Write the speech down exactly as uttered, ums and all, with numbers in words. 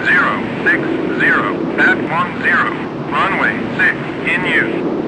Zero, six, zero, path one zero, runway six, in use.